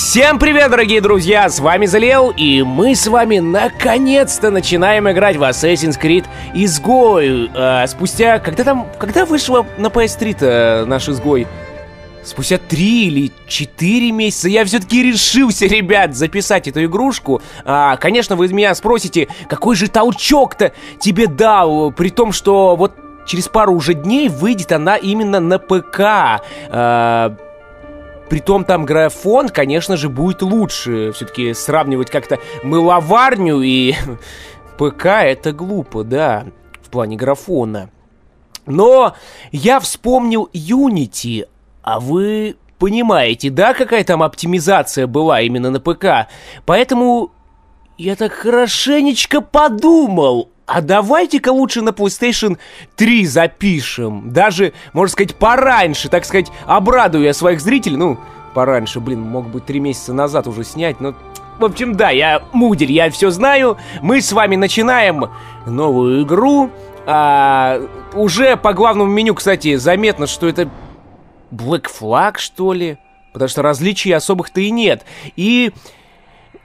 Всем привет, дорогие друзья, с вами Залел, и мы с вами наконец-то начинаем играть в Assassin's Creed Изгой. Спустя... Когда вышло на PS3-то наш Изгой? Спустя 3 или 4 месяца я все-таки решился, ребят, записать эту игрушку. Конечно, вы меня спросите, какой же толчок-то тебе дал, при том, что вот через пару уже дней выйдет она именно на ПК. Притом там графон, конечно же, будет лучше. Все-таки сравнивать как-то мыловарню и ПК это глупо, да, в плане графона. Но я вспомнил Unity, а вы понимаете, да, какая там оптимизация была именно на ПК? Поэтому я так хорошенечко подумал. А давайте-ка лучше на PlayStation 3 запишем. Даже, можно сказать, пораньше, так сказать, обрадую я своих зрителей. Ну, пораньше, блин, мог бы 3 месяца назад уже снять, но... В общем, да, я мудрый, я все знаю. Мы с вами начинаем новую игру. Уже по главному меню, кстати, заметно, что это Black Flag, что ли? Потому что различий особых-то и нет. И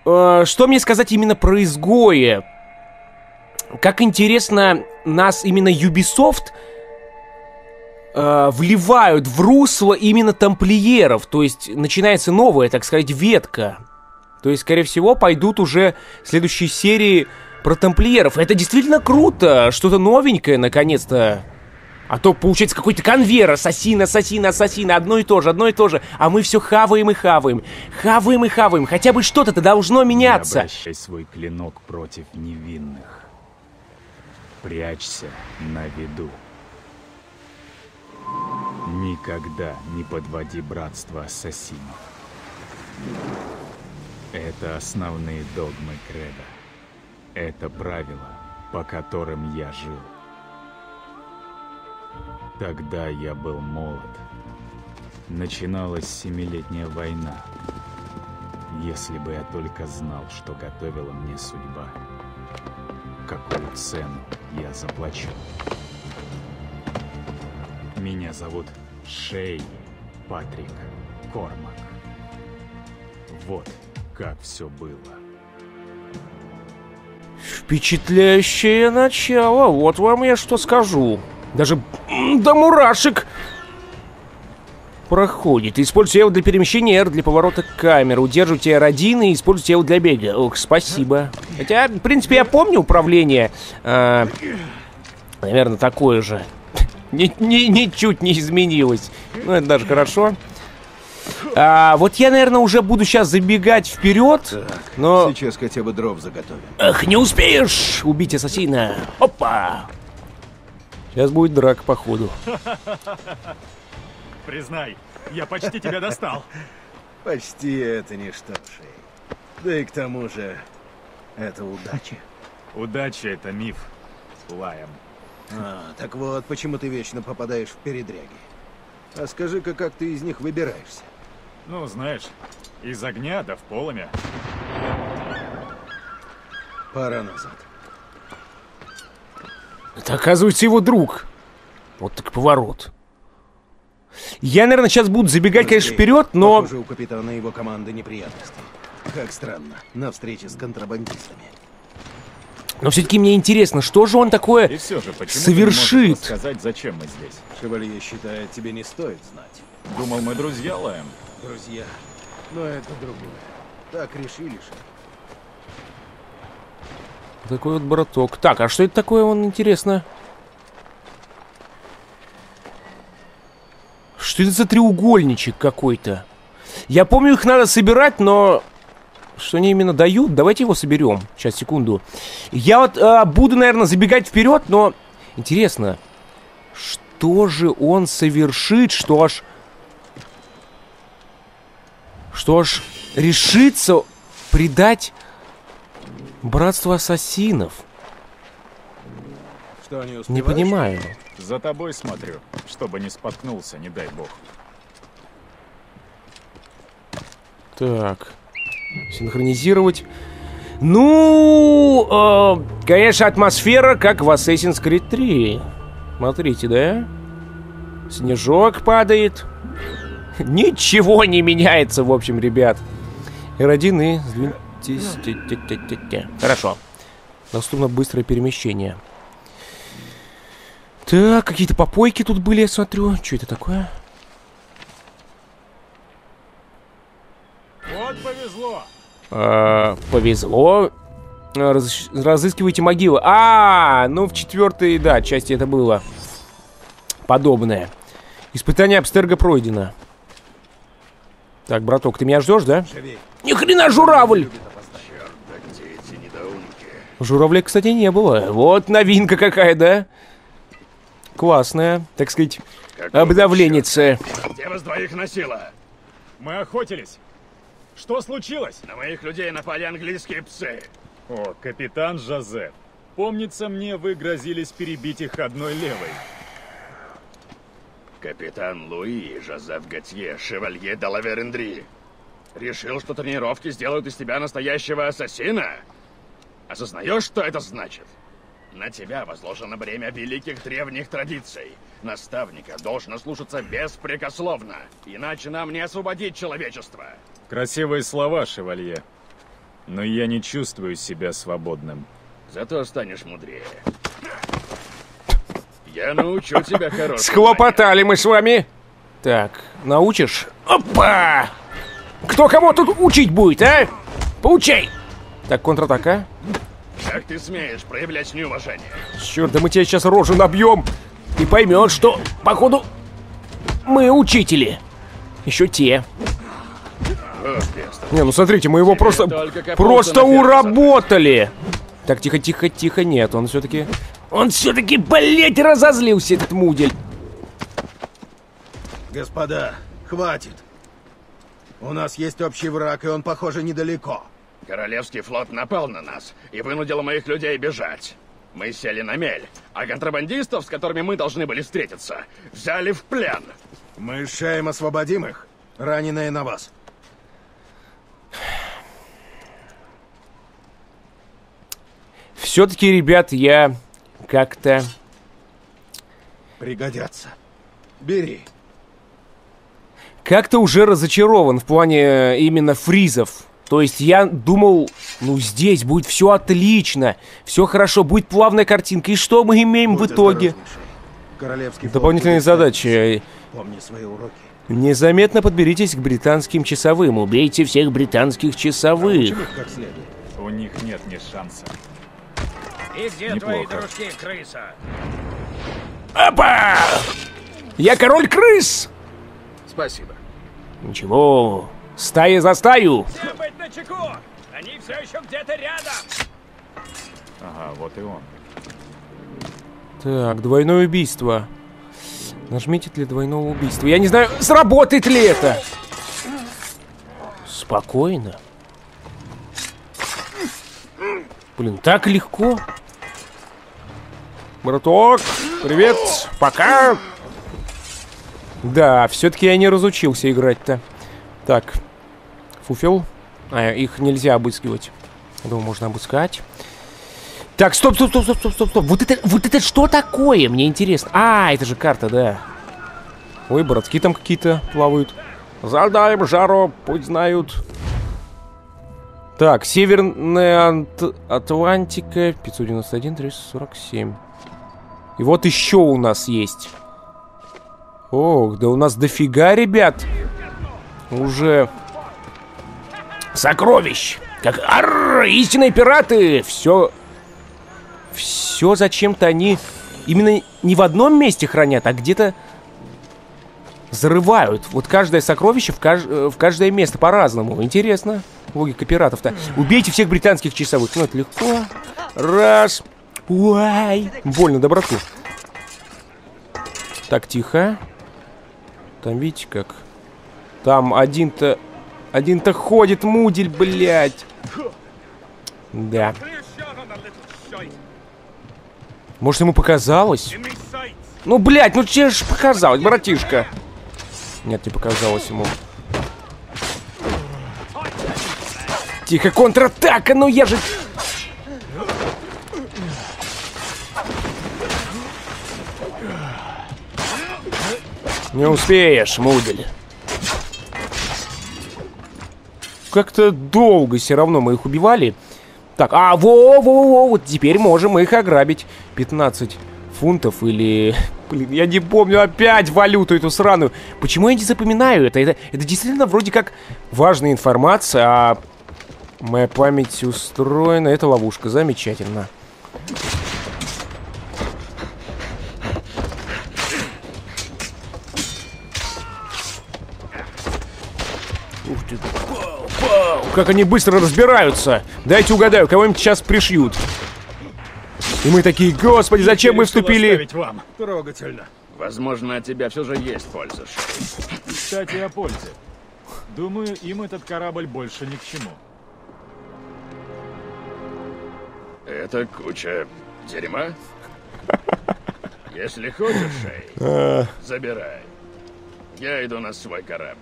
что мне сказать именно про изгоя? Как интересно, нас именно Ubisoft вливают в русло именно тамплиеров. То есть начинается новая, так сказать, ветка. То есть, скорее всего, пойдут уже следующие серии про тамплиеров. Это действительно круто, что-то новенькое, наконец-то. А то получается какой-то конвейер, ассасин, ассасин, ассасин, одно и то же, а мы все хаваем и хаваем, хаваем и хаваем. Хотя бы что-то-то должно меняться. Не обращай свой клинок против невинных. Прячься на виду. Никогда не подводи братство ассасинов. Это основные догмы кредо. Это правила, по которым я жил. Тогда я был молод. Начиналась 7-летняя война. Если бы я только знал, что готовила мне судьба, какую цену я заплачу. Меня зовут Шей Патрик Кормак. Вот как все было. Впечатляющее начало, вот вам я что скажу. Даже до мурашек проходит. Используйте его для перемещения, R для поворота камеры. Удерживайте R1 и используйте его для бега. Ох, спасибо. Хотя, в принципе, я помню управление. Наверное, такое же. Ничуть не изменилось. Ну, это даже хорошо. Вот я, наверное, уже буду сейчас забегать вперед. Так, но... Сейчас хотя бы дров заготовим. Ах, не успеешь убить ассасина. Опа! Сейчас будет драка, походу. Признай, я почти тебя достал. Почти это ничто, Шей. Да и к тому же, это удача. Удача — это миф. Лаем. Так вот, почему ты вечно попадаешь в передряги. А скажи-ка, как ты из них выбираешься? Ну, знаешь, из огня да в полымя. Пора назад. Это, оказывается, его друг. Вот так поворот. Я, наверное, сейчас буду забегать, конечно, вперед, но... Похоже, у капитана и его команды неприятности. Как странно, на встрече с контрабандистами. Но все-таки мне интересно, что же он такое и все же, почему совершит? Сказать, зачем мы здесь? Шевалье считает, тебе не стоит знать. Думал, мы друзья лаем. Друзья, но это другое. Так решили же. Такой вот браток. Так, а что это такое, он интересно? Что это за треугольничек какой-то? Я помню, их надо собирать, но... Что они именно дают? Давайте его соберем. Сейчас, секунду. Я вот буду, наверное, забегать вперед, но... Интересно, что же он совершит, что аж... Что аж решится предать братство ассасинов? Что, не понимаю. За тобой смотрю, чтобы не споткнулся, не дай бог. Так. Синхронизировать. Ну, конечно, атмосфера, как в Assassin's Creed 3. Смотрите, да? Снежок падает. Ничего не меняется, в общем, ребят. R1 и... Хорошо. Доступно быстрое перемещение. Так, какие-то попойки тут были, я смотрю. Что это такое? Вот повезло. Повезло. Разыскивайте могилы. Ну в четвертой, да, части это было подобное. Испытание Абстерго пройдено. Так, браток, ты меня ждешь, да? Ни хрена, журавль! Журавля, кстати, не было. Вот новинка какая, да? Классная, так сказать, обдавленница. Где вас двоих носило? Мы охотились. Что случилось? На моих людей напали английские псы. О, капитан Жозеф. Помнится мне, вы грозились перебить их одной левой. Капитан Луи-Жозеф Готье, шевалье де Лаверендри. Решил, что тренировки сделают из тебя настоящего ассасина? Осознаешь, что это значит? На тебя возложено бремя великих древних традиций. Наставника должно слушаться беспрекословно, иначе нам не освободить человечество. Красивые слова, шевалье. Но я не чувствую себя свободным. Зато станешь мудрее. Я научу тебя, хорошего. Схлопотали мы с вами. Так, научишь? Опа! Кто кого тут учить будет, а? Поучай! Так, контратака. Как ты смеешь проявлять неуважение? Черт, да мы тебе сейчас рожу набьем. И поймешь, что, походу, мы учители. Еще те. Не, ну смотрите, мы его просто уработали. Так, тихо, нет, он все-таки, блять, разозлился, этот мудель. Господа, хватит. У нас есть общий враг, и он, похоже, недалеко. Королевский флот напал на нас и вынудил моих людей бежать. Мы сели на мель, а контрабандистов, с которыми мы должны были встретиться, взяли в плен. Мы с Шеем освободим их. Раненые на вас. Все-таки, ребят, я как-то... Пригодятся. Бери. Как-то уже разочарован в плане именно фризов. То есть я думал, ну здесь будет все отлично, все хорошо, будет плавная картинка. И что мы имеем в итоге? Дополнительные задачи. Помни свои уроки. Незаметно подберитесь к британским часовым. Убейте всех британских часовых. У них нет ни шанса. И где твои дружки, крыса? Опа! Я король крыс! Спасибо. Ничего. Стая за стаю! Всем быть начеку! Они все еще где-то рядом! Ага, вот и он. Так, двойное убийство. Нажмите для двойного убийства. Я не знаю, сработает ли это! Спокойно. Блин, так легко. Браток, привет, пока. Да, все-таки я не разучился играть-то. Так, фуфел. Их нельзя обыскивать. Думаю, можно обыскать. Так, стоп. Вот это что такое? Мне интересно. Это же карта, да. Ой, братки там какие-то плавают. Задаем жару, пусть знают. Так, Северная Атлантика, 591, 347. И вот еще у нас есть. Ох, да у нас дофига, ребят. Уже сокровищ. Как истинные пираты. Все зачем-то они именно не в одном месте хранят, а где-то зарывают. Вот каждое сокровище в каждое место по-разному. Интересно. Логика пиратов-то. Убейте всех британских часовых. Ну, это легко. Раз. Уай. Больно, доброту. Так, тихо. Там, видите, как. Там один-то... Один-то ходит, мудель, блядь. Да. Может, ему показалось? Ну, блядь, ну тебе же показалось, братишка. Нет, не показалось ему. Тихо, контратака, ну я же... Не успеешь, мудель. как-то долго все равно мы их убивали. Так, а, во-во-во, вот теперь можем их ограбить. 15 фунтов или... Блин, я не помню опять валюту эту сраную. Почему я не запоминаю это? Это действительно вроде как важная информация, а моя память устроена. Это ловушка, замечательно. Ух ты. Как они быстро разбираются. Дайте угадаю, кого-нибудь сейчас пришьют. И мы такие, господи, зачем мы вступили? Вам. Трогательно. Возможно, от тебя все же есть польза. Кстати, о пользе. Думаю, им этот корабль больше ни к чему. Это куча дерьма? Если хочешь, Шей, забирай. Я иду на свой корабль.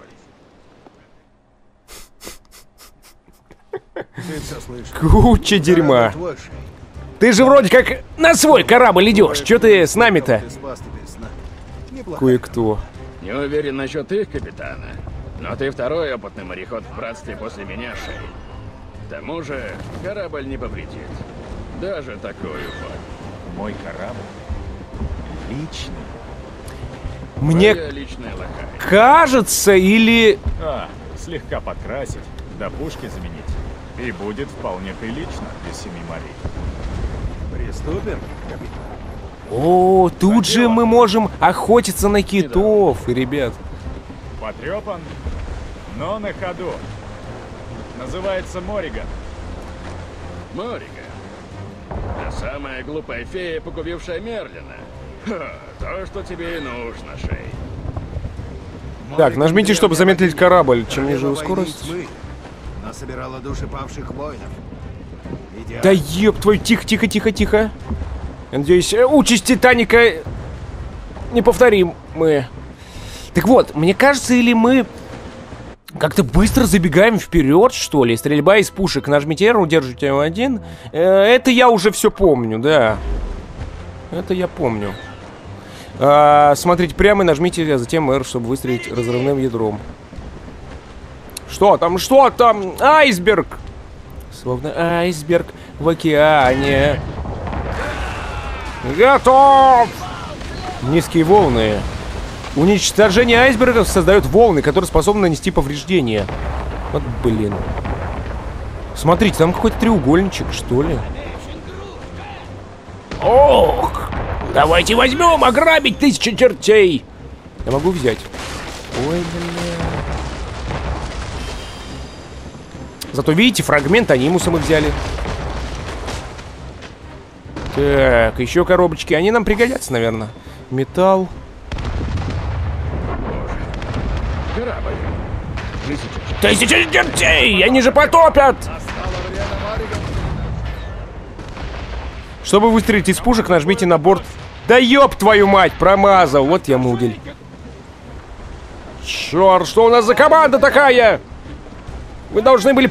Куча дерьма. Ты же вроде как на свой корабль идешь. Че ты с нами-то? Кое-кто. Не уверен насчет их капитана. Но ты второй опытный мореход в братстве после меня, Шей. К тому же корабль не повредит. Даже такой вот. Мой корабль? Личный? Мне кажется, или... А, слегка подкрасить, до пушки заменить. И будет вполне прилично для 7 морей. Приступим, капитан. О, тут же мы можем охотиться на китов, ребят. Потрепан, но на ходу. Называется Мориган. Мориган. Та самая глупая фея, погубившая Мерлина. Ха, то, что тебе и нужно, Шей. Так, нажмите, чтобы заметить корабль. Чем ниже скорость. Она собирала души павших воинов. Идеально. Да еб твой, тихо, тихо, тихо, тихо. Надеюсь, участь Титаника не повторим мы. Так вот, мне кажется, или мы как-то быстро забегаем вперед, что ли? Стрельба из пушек. Нажмите R, удержите М1. Это я уже все помню, да. Это я помню. Смотрите прямо и нажмите, а затем R, чтобы выстрелить разрывным ядром. Что там? Что там? Айсберг! Словно айсберг в океане. Готов! Низкие волны. Уничтожение айсбергов создает волны, которые способны нанести повреждения. Вот блин. Смотрите, там какой-то треугольничек, что ли. Ох! Давайте возьмем, ограбить 1000 чертей! Я могу взять. Ой, блин. Зато, видите, фрагмент анимуса мы взяли. Так, еще коробочки. Они нам пригодятся, наверное. Металл. Корабль. 1000 чертей! Они же потопят! Чтобы выстрелить из пушек, нажмите на борт. Да ёб твою мать! Промазал! Вот я мудель. Черт, что у нас за команда такая? Вы должны были...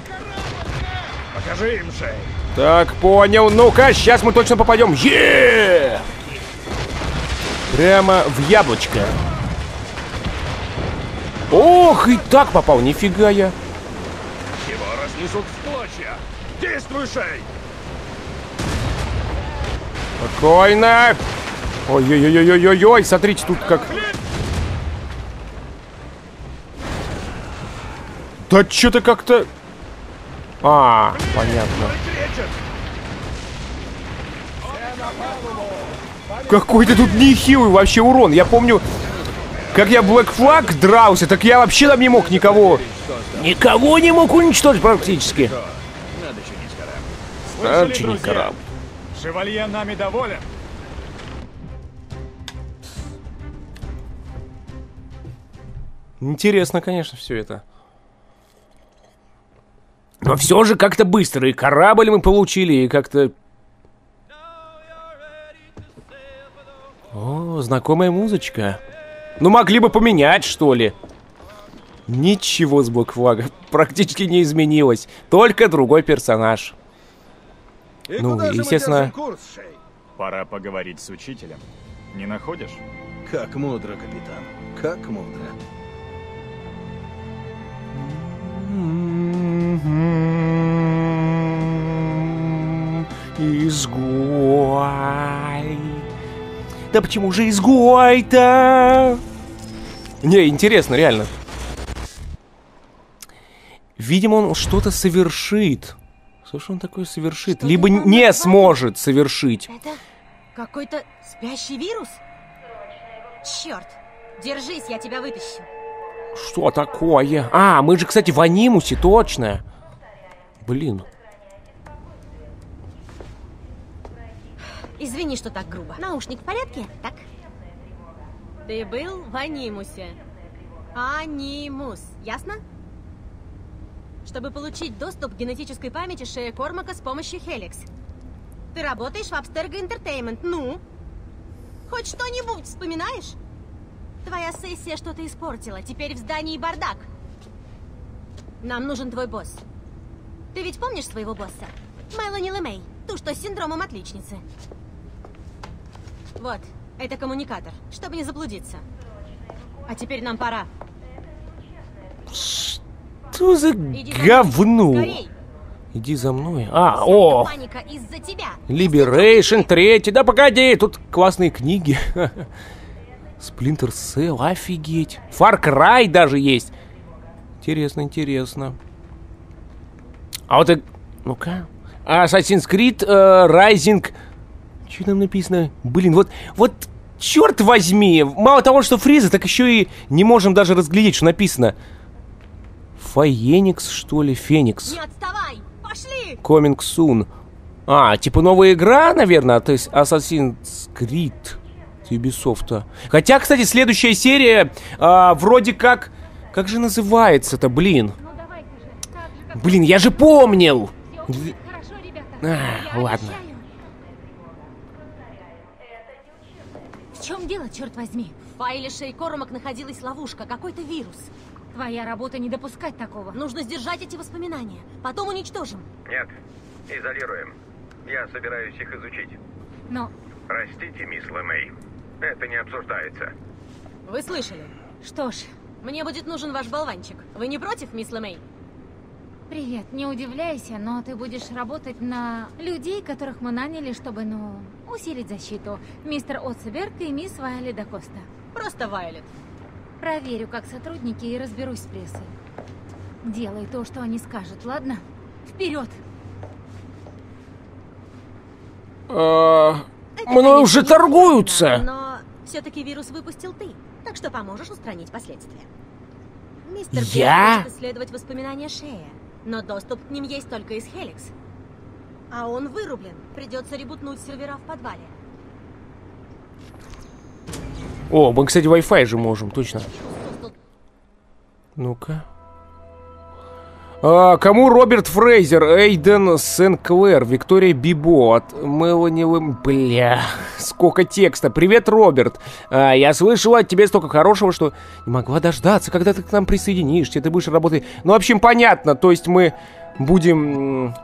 Покажи им, Шей. Так, понял. Ну-ка, сейчас мы точно попадем. Еее! Прямо в яблочко. Ох, и так попал. Нифига я. Его разнесут в клочья. Действуй, Шей. Спокойно. Ой-ой-ой-ой-ой-ой. Смотрите, тут как... Да что-то как-то... А, понятно. Какой-то тут нехилый вообще урон. Я помню, как я Black Flag дрался, так я вообще там не мог никого... Никого не мог уничтожить практически. Надо чинить корабль. Шевалье нами доволен. Интересно, конечно, все это. Но все же как-то быстро. И корабль мы получили, и как-то... О, знакомая музычка. Ну могли бы поменять, что ли. Ничего с Black Flag практически не изменилось. Только другой персонаж. И ну, естественно... Курс, пора поговорить с учителем. Не находишь? Как мудро, капитан. Как мудро. Да почему же изгой-то? Не, интересно, реально. Видимо, он что-то совершит. Что ж он такое совершит? Что либо не сможет совершить. Это какой-то спящий вирус? Черт, держись, я тебя вытащу. Что такое? А, мы же, кстати, в анимусе, точно. Блин. Извини, что так грубо. Наушник в порядке? Так. Ты был в анимусе. Анимус, ясно? Чтобы получить доступ к генетической памяти Шея Кормака с помощью Хеликс. Ты работаешь в Абстерго Интертеймент. Ну? Хоть что-нибудь вспоминаешь? Твоя сессия что-то испортила. Теперь в здании бардак. Нам нужен твой босс. Ты ведь помнишь своего босса? Мелани Лемэй. Ту, что с синдромом отличницы. Вот. Это коммуникатор. Чтобы не заблудиться. А теперь нам пора. Что за говно? Иди за мной. А, о! Liberation 3. Да погоди, тут классные книги. Splinter Cell, офигеть. Far Cry даже есть. Интересно, интересно. А вот и... ну-ка. Assassin's Creed Rising. Что там написано? Блин, вот черт возьми. Мало того, что фриза, так еще и не можем даже разглядеть, что написано. Феникс, что ли? Феникс. Не отставай! Пошли! Coming soon. А, типа новая игра, наверное, то есть Assassin's Creed Ubisoft. Хотя, кстати, следующая серия вроде как... Как же называется-то, блин? Ну, давайте же, так же, как... Блин, я же помнил! Хорошо, ребята, ладно. В чем дело, черт возьми? В файле Шей Кормак находилась ловушка, какой-то вирус. Твоя работа не допускать такого. Нужно сдержать эти воспоминания. Потом уничтожим. Нет, изолируем. Я собираюсь их изучить. Но... Простите, мисс Лемэй, это не обсуждается. Вы слышали? Что ж, мне будет нужен ваш болванчик. Вы не против, мисс Лемэй? Привет, не удивляйся, но ты будешь работать на людей, которых мы наняли, чтобы, ну, усилить защиту. Мистер Отцеберг и мисс Вайолет да Коста. Просто Вайолет. Проверю, как сотрудники, и разберусь с прессой. Делай то, что они скажут, ладно? Вперед! Мной уже торгуются! Но все-таки вирус выпустил ты, так что поможешь устранить последствия. Мистер Берг хочет исследовать воспоминания Шея, но доступ к ним есть только из Хеликс. А он вырублен, придется ребутнуть сервера в подвале. О, мы, кстати, Wi-Fi же можем, точно. Ну-ка. Кому Роберт Фрейзер, Эйден Сен-Клэр, Виктория Бибо, от Мелани Лемэй. Бля, сколько текста. Привет, Роберт. Я слышала от тебя столько хорошего, что не могла дождаться, когда ты к нам присоединишься, ты будешь работать. Ну, в общем, понятно, то есть мы будем,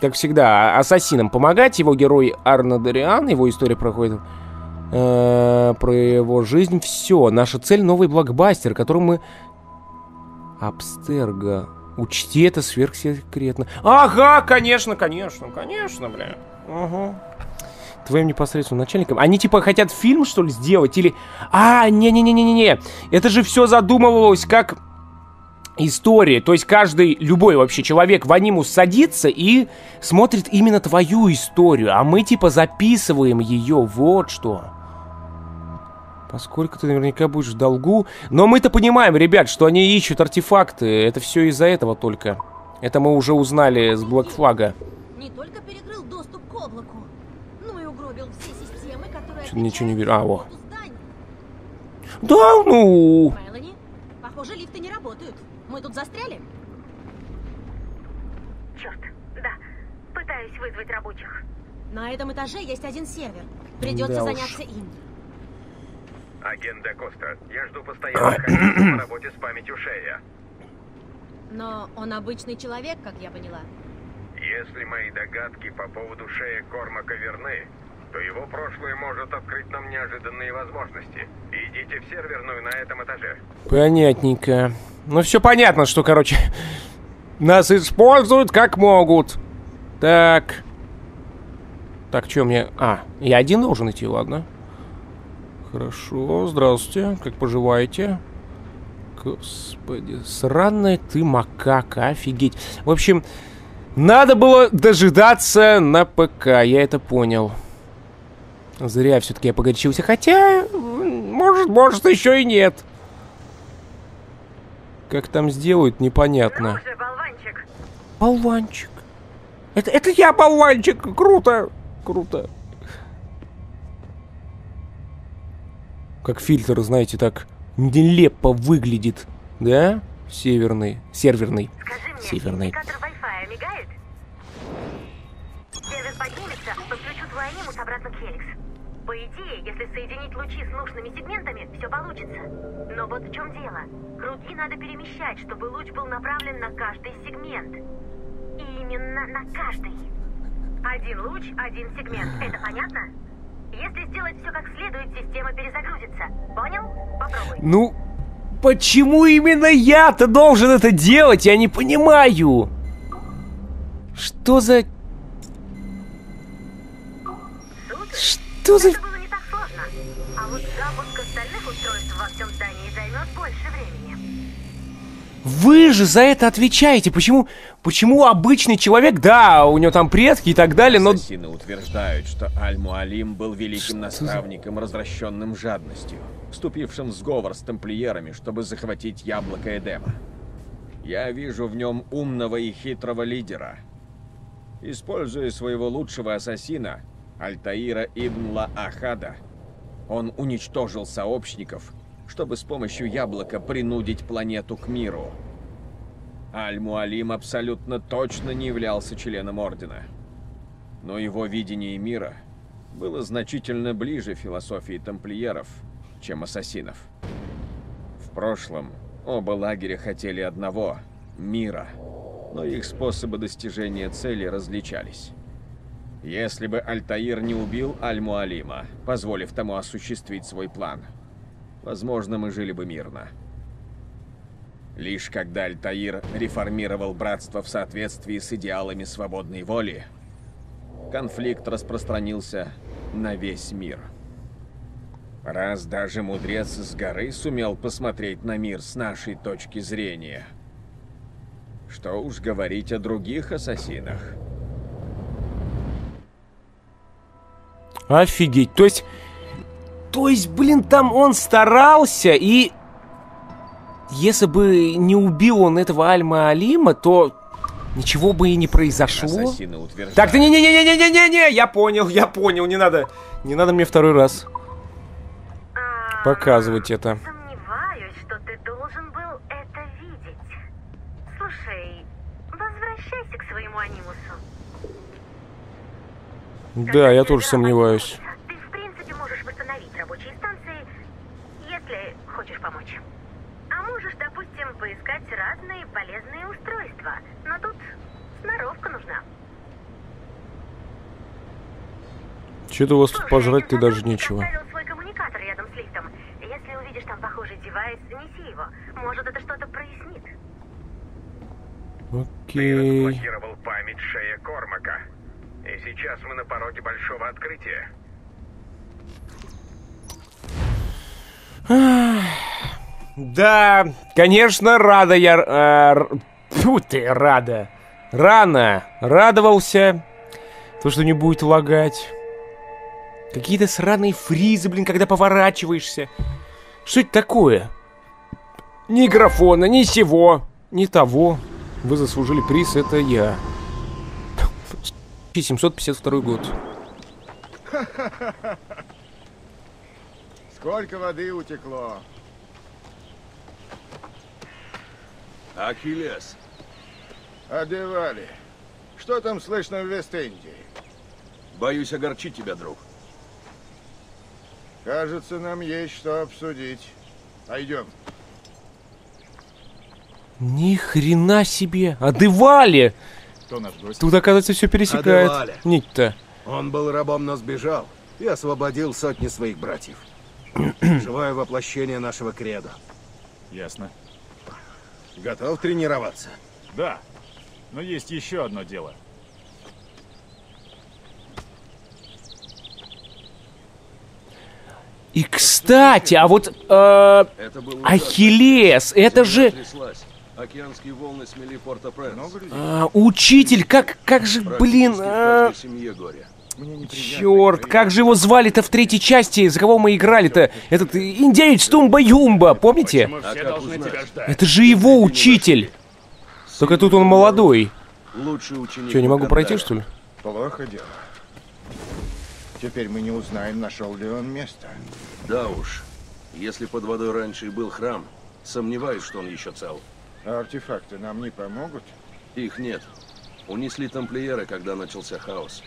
как всегда, ассасинам помогать. Его герой Арно Дориан, его история проходит... про его жизнь. Все. Наша цель — новый блокбастер, который мы... Абстерго. Учти, это сверхсекретно. Ага, конечно, конечно, конечно, бля. Ага. Твоим непосредственным начальником. Они типа хотят фильм, что ли, сделать? Или... А, не-не-не-не-не. Это же все задумывалось как история. То есть каждый, любой вообще человек в анимус садится и смотрит именно твою историю. А мы типа записываем ее. Вот что. Поскольку ты наверняка будешь в долгу. Но мы-то понимаем, ребят, что они ищут артефакты. Это все из-за этого только. Это мы уже узнали с Black Flag. Не только перекрыл доступ к облаку, но и угробил все системы, которые... Ничего не верю. А, о. Да, ну... Мелани, похоже, лифты не работают. Мы тут застряли? Черт, да. Пытаюсь вызвать рабочих. На этом этаже есть один сервер. Придется заняться им. Агент Де Коста, я жду постоянных отчетов по работе с памятью Шея. Но он обычный человек, как я поняла. Если мои догадки по поводу Шея Кормака верны, то его прошлое может открыть нам неожиданные возможности. Идите в серверную на этом этаже. Понятненько. Ну все понятно, что, короче, нас используют как могут. Так. Так, что мне... А, я один должен идти, ладно. Хорошо, здравствуйте, как поживаете? Господи, сраная ты макака, офигеть. В общем, надо было дожидаться на ПК, я это понял. Зря все-таки я погорячился, хотя, может, еще и нет. Как там сделают, непонятно. Рожа, болванчик. Болванчик. Это я болванчик, круто, круто. Как фильтр, знаете, так нелепо выглядит, да? Северный, серверный. Скажи мне, северный. Индикатор Wi-Fi мигает? Сервер поднимется, подключу твой анимус обратно к Хеликс. По идее, если соединить лучи с нужными сегментами, все получится. Но вот в чем дело. Круги надо перемещать, чтобы луч был направлен на каждый сегмент. И именно на каждый. Один луч, один сегмент. Это понятно? Если сделать все как следует, система перезагрузится. Понял? Попробуй. Ну, почему именно я-то должен это делать? Я не понимаю. Что за... Это было не так сложно. А вот запуск остальных устройств во всем здании займет больше времени. Вы же за это отвечаете. Почему обычный человек, да, у него там предки и так далее, но... Ассасины утверждают, что Аль-Муалим был великим наставником, развращенным жадностью, вступившим в сговор с тамплиерами, чтобы захватить яблоко Эдема. Я вижу в нем умного и хитрого лидера. Используя своего лучшего ассасина, Альтаира ибн Ла Ахада, он уничтожил сообщников, чтобы с помощью яблока принудить планету к миру. Аль-Муалим абсолютно точно не являлся членом Ордена. Но его видение мира было значительно ближе философии тамплиеров, чем ассасинов. В прошлом оба лагеря хотели одного — мира, но их способы достижения цели различались. Если бы Альтаир не убил Аль-Муалима, позволив тому осуществить свой план, возможно, мы жили бы мирно. Лишь когда Альтаир реформировал братство в соответствии с идеалами свободной воли, конфликт распространился на весь мир. Раз даже мудрец с горы сумел посмотреть на мир с нашей точки зрения, что уж говорить о других ассасинах. Офигеть, то есть, блин, там он старался, и если бы не убил он этого Аль-Муалима, то ничего бы и не произошло. Так, да не-не-не-не-не-не-не, я понял, не надо мне второй раз показывать это. Сомневаюсь, что ты должен был это видеть. Слушай, возвращайся к своему анимусу. Да, я тоже сомневаюсь. Ты, в принципе, можешь восстановить рабочие станции, если хочешь помочь. А можешь, допустим, поискать разные полезные устройства. Но тут сноровка нужна. Что-то у вас тут пожрать-то даже нечего. Я поставил свой коммуникатор рядом с лифтом. Если увидишь там похожий девайс, неси его. Может, это что-то прояснит. Окей. Ты разблокировал память Шея Кормака. И сейчас мы на пороге большого открытия. Да, конечно, рада я... Фу ты, рада. Рано радовался. То, что не будет лагать. Какие-то сраные фризы, блин, когда поворачиваешься. Что это такое? Ни графона, ни сего, ни того. Вы заслужили приз, это я. 752 год. Сколько воды утекло. Ахиллес. Адевале. Что там слышно в Вест-Индии? Боюсь огорчить тебя, друг. Кажется, нам есть что обсудить. Пойдем. Ни хрена себе! Адевале! Тут, оказывается, все пересекает. Ник-то. Он был рабом, но сбежал и освободил сотни своих братьев. Живое воплощение нашего кредо. Ясно. Готов тренироваться? Да. Но есть еще одно дело. И, кстати, а вот Ахиллес, это же... Океанские волны смели Порт-о-Пренс. Учитель, как же, блин... Черт, как же его звали-то в третьей части, за кого мы играли-то? Этот индеец Тумба-Юмба, помните? Это же его учитель. Только тут он молодой. Че, не могу пройти, что ли? Плохо дело. Теперь мы не узнаем, нашел ли он место. Да уж. Если под водой раньше и был храм, сомневаюсь, что он еще цел. А артефакты нам не помогут? Их нет. Унесли тамплиеры, когда начался хаос.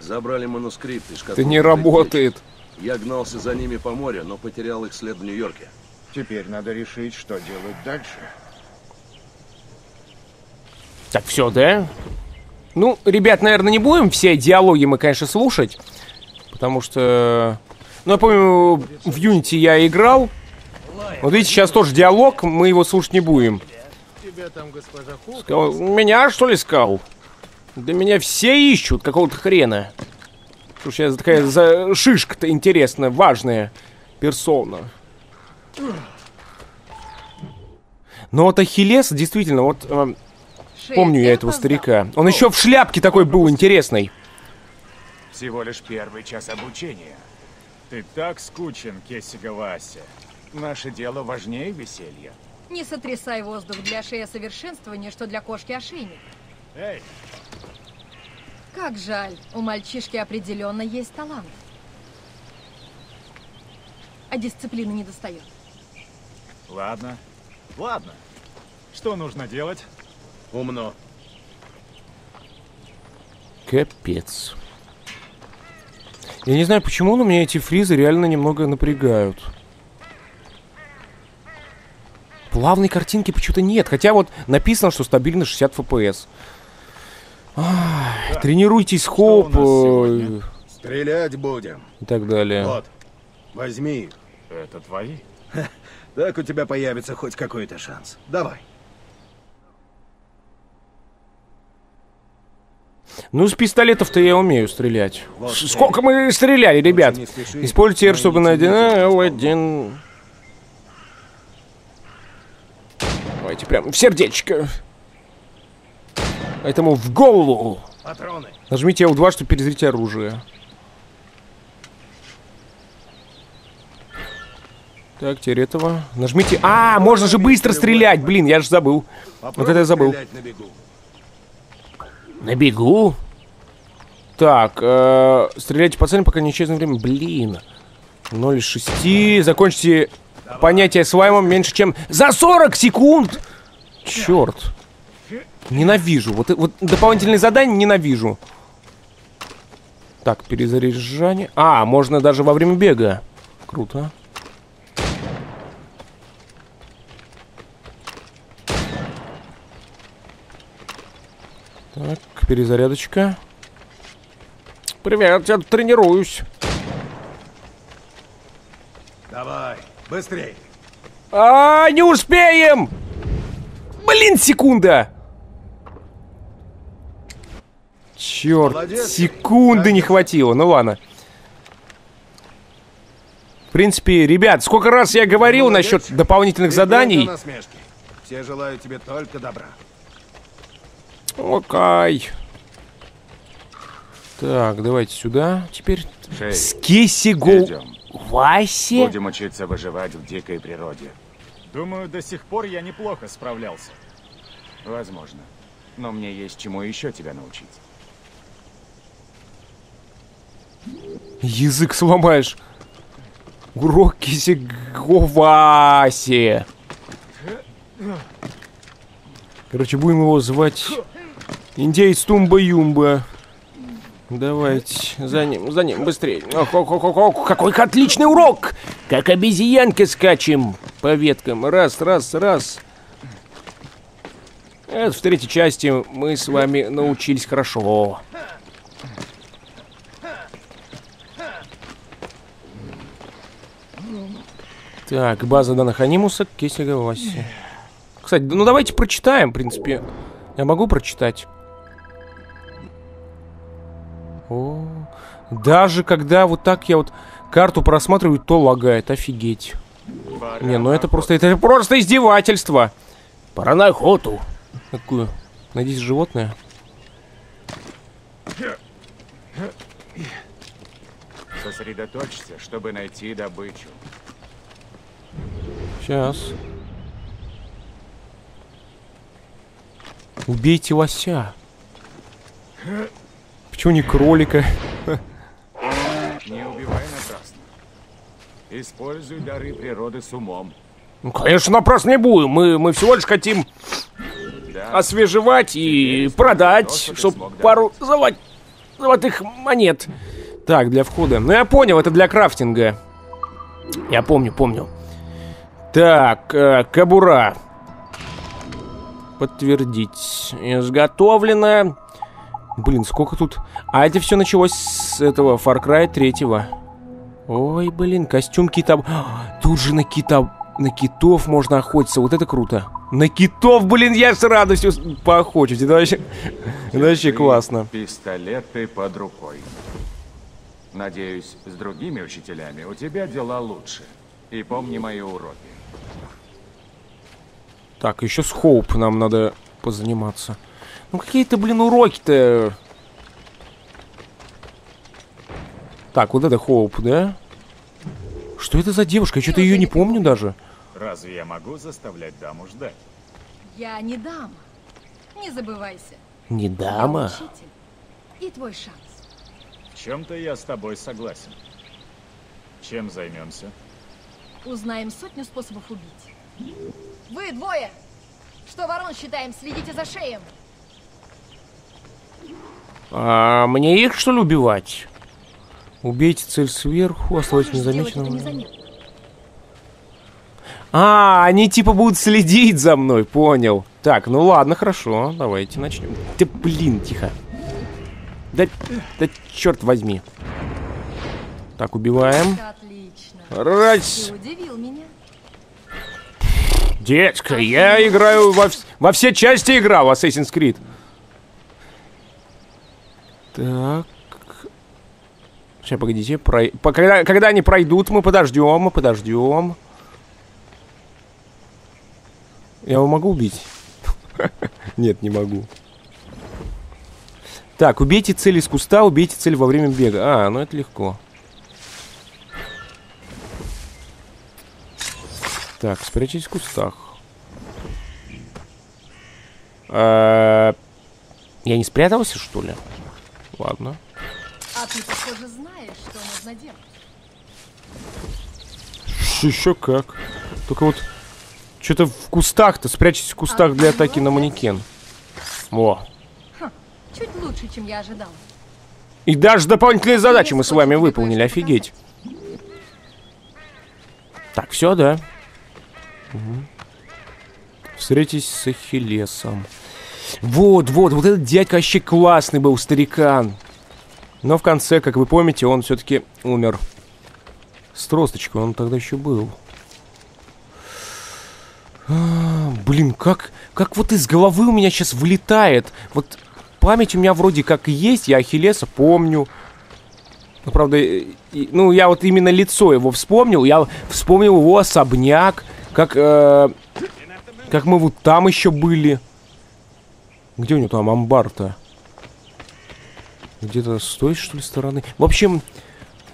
Забрали манускрипты, шкатулки. Это не работает. Я гнался за ними по морю, но потерял их след в Нью-Йорке. Теперь надо решить, что делать дальше. Так, все, да? Ну, ребят, наверное, не будем все диалоги мы, конечно, слушать. Потому что... Ну, я помню, в Unity я играл. Вот видите, сейчас тоже диалог, мы его слушать не будем. Сказал, меня, что ли, искал? Да меня все ищут, какого-то хрена. Слушай, я такая за... шишка-то интересная, важная персона. Но вот Ахиллес, действительно, вот... помню я этого старика. Он еще в шляпке такой был интересный. Всего лишь первый час обучения. Ты так скучен, Кесеговаасе. Наше дело важнее веселья. Не сотрясай воздух, для шея совершенствования, что для кошки ошейник. Эй! Как жаль, у мальчишки определенно есть талант. А дисциплины не достает. Ладно, ладно. Что нужно делать? Умно. Капец. Я не знаю почему, но меня эти фризы реально немного напрягают. Плавной картинки почему-то нет. Хотя вот написано, что стабильно 60 FPS. Ах, тренируйтесь, хоп. Стрелять будем. И так далее. Вот, возьми. Это твои? Ха, так у тебя появится хоть какой-то шанс. Давай. Ну, с пистолетов-то я умею стрелять. Вот, сколько мы стреляли, ребят? Спеши, используйте R, чтобы найти... L1. Давайте прям в сердечко. Поэтому в голову. Патроны. Нажмите L2, чтобы перезарядить оружие. Так, теперь этого. Нажмите... А, можно же быстро стрелять! Блин, я же забыл. Попробуй, вот это я забыл. На бегу. Так, стреляйте по цели, пока не исчезнет время. Блин. 0,6. Закончите давай понятие с слаймом меньше, чем за 40 секунд. Черт. Ненавижу. Вот дополнительные задания ненавижу. Так, перезаряжание. А, можно даже во время бега. Круто. Так, перезарядочка. Привет, я тренируюсь. Давай, быстрей. А, не успеем! Блин, секунда! Черт, молодец, секунды не хватило, ну ладно. В принципе, ребят, сколько раз я говорил насчет дополнительных заданий. Все желаю тебе только добра. Окай. Так, давайте сюда. Теперь с Кесеговаасе. Будем учиться выживать в дикой природе. Думаю, до сих пор я неплохо справлялся. Возможно. Но мне есть чему еще тебя научить. Язык сломаешь. Урок Кесеговаасе. Короче, будем его звать... Индеец Тумба-Юмба. Давайте за ним, быстрее. Какой отличный урок! Как обезьянки скачем по веткам. Раз, раз, раз. Это в третьей части мы с вами научились хорошо. Так, база данных анимуса Кесеговаасе. Кстати, ну давайте прочитаем, в принципе. Я могу прочитать. О, Даже когда вот так я вот карту просматриваю, то лагает. Офигеть. Не, ну это просто издевательство. Пора на охоту. Какую? Надеюсь, животное. Сосредоточься, чтобы найти добычу. Сейчас. Убейте лося. Почему не кролика? Не убивай напрасно. Используй дары природы с умом. Ну, конечно, напрасно не будем. Мы всего лишь хотим освежевать и продать, чтобы пару золотых монет. Так, для входа. Ну, я понял, это для крафтинга. Я помню. Так, кабура. Подтвердить. Изготовлено. Блин, сколько тут... А это все началось с этого Far Cry 3. Ой, блин, костюм кита... Тут же на китов можно охотиться. Вот это круто. На китов, блин, я с радостью поохочусь. Это вообще классно. Пистолеты под рукой. Надеюсь, с другими учителями у тебя дела лучше. И помни мои уроки. Так, еще с Хоуп нам надо позаниматься. Ну какие-то, блин, уроки-то. Так, вот это Хоуп, да? Что это за девушка? Я что-то ее не помню даже. Разве я могу заставлять даму ждать? Я не дама. Не забывайся. Не дама? Я учитель. И твой шанс. В чем-то я с тобой согласен. Чем займемся? Узнаем сотню способов убить. Вы двое! Что ворон считаем, следите за шеем. А мне их, что ли, убивать? Убейте цель сверху, оставайтесь незамеченным. А, они типа будут следить за мной, понял. Так, ну ладно, хорошо, давайте начнем. Да блин, тихо. Да черт возьми. Так, убиваем. Отлично. Раз. Ты удивил меня. Детка, я играю во все части игра в Assassin's Creed. Так. Сейчас, погодите. Когда они пройдут, мы подождем. Я его могу убить? Нет, не могу. Так, убейте цель из куста, убейте цель во время бега. А, ну это легко. Так, спрячьтесь в кустах. Я не спрятался, что ли? Ладно. А ты, похоже, знаешь, что нужно делать. Еще как. Только вот что-то в кустах-то. Спрячьтесь в кустах для атаки на манекен. Во. Чуть лучше, чем я ожидал. И даже дополнительные задачи мы с вами выполнили. Офигеть. Так, все, да? Угу. Встретись с Ахиллесом. Вот этот дядька вообще классный был, старикан. Но в конце, как вы помните, он все-таки умер. С тросточкой он тогда еще был. А, блин, как вот из головы у меня сейчас вылетает. Вот память у меня вроде как есть, я Ахиллеса помню. Ну, правда, ну я вот именно лицо его вспомнил. Я вспомнил его особняк. Как мы вот там еще были. Где у него там амбар-то? Где-то с той, что ли, стороны? В общем,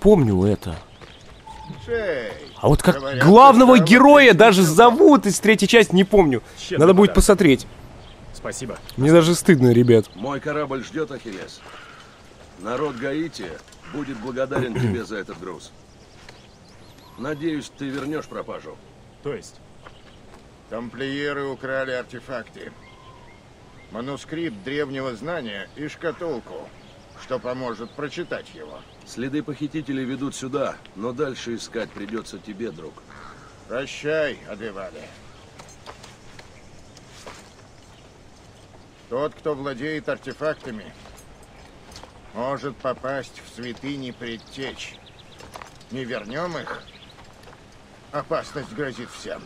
помню это. А вот как главного героя даже зовут из третьей части, не помню. Надо будет посмотреть. Спасибо. Мне даже стыдно, ребят. Мой корабль ждет, Ахиллес. Народ Гаити будет благодарен тебе за этот груз. Надеюсь, ты вернешь пропажу. То есть? Тамплиеры украли артефакты. Манускрипт древнего знания и шкатулку, что поможет прочитать его. Следы похитителей ведут сюда, но дальше искать придется тебе, друг. Прощай, Адевале. Тот, кто владеет артефактами, может попасть в святыни предтечь. Не вернем их? Опасность грозит всем.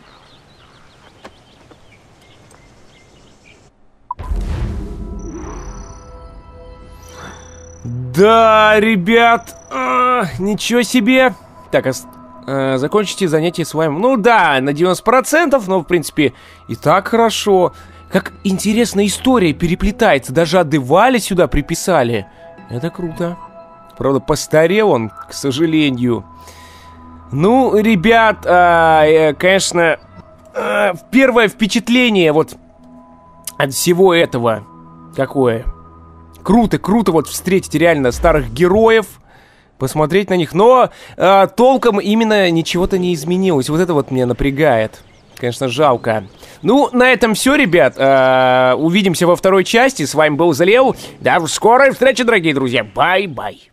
Да, ребят, ничего себе. Так, закончите занятие с вами. Ну да, на 90%, но в принципе и так хорошо. Как интересная история переплетается. Даже Адевале сюда приписали. Это круто. Правда, постарел он, к сожалению. Ну, ребят, конечно, первое впечатление вот от всего этого какое? Круто, круто вот встретить реально старых героев, посмотреть на них. Но толком именно ничего-то не изменилось. Вот это вот меня напрягает. Конечно, жалко. Ну, на этом все, ребят. Увидимся во второй части. С вами был Залел. До скорой встречи, дорогие друзья. Бай-бай.